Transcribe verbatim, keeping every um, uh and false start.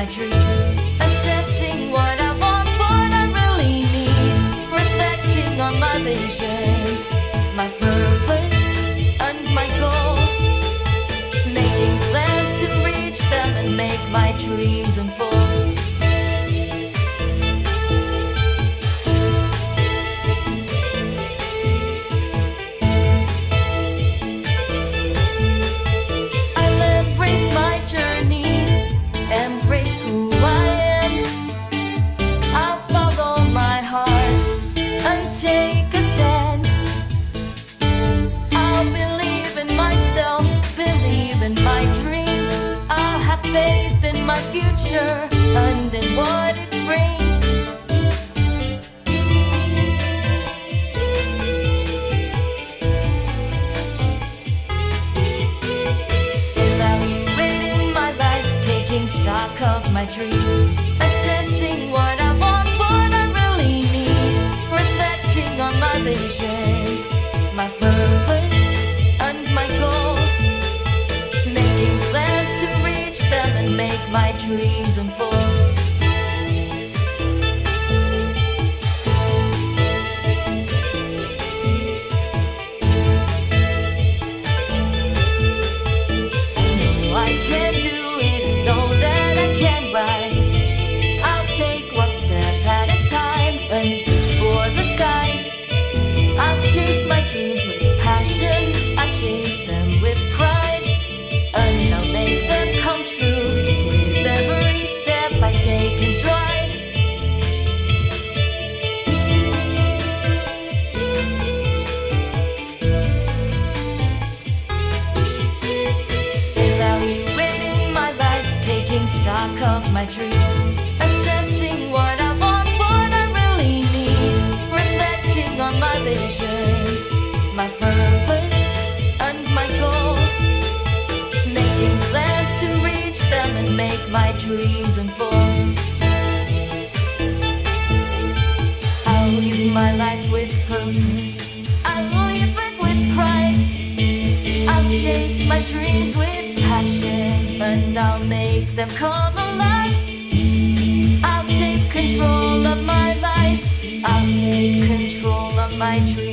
my dreams, assessing what I want, what I really need, reflecting on my vision, my purpose and my goal, making plans to reach them and make my dreams unfold. Faith in my future and in what it brings. Evaluating my life, taking stock of my dreams, assessing what I want, what I really need, reflecting on my vision, my purpose and my goal, making plans to reach them and make my dreams unfold. No, I can't do it, know that I can rise. I'll take one step at a time and reach for the skies. I'll chase my dreams with passion, I chase them with pride, and I'll make them come true. Stock of my dreams, assessing what I want, what I really need, reflecting on my vision, my purpose and my goal, making plans to reach them and make my dreams unfold. I'll live my life with purpose, I'll live it with pride, I'll chase my dreams with passion, and I'll make them come alive. I'll take control of my life, I'll take control of my dreams.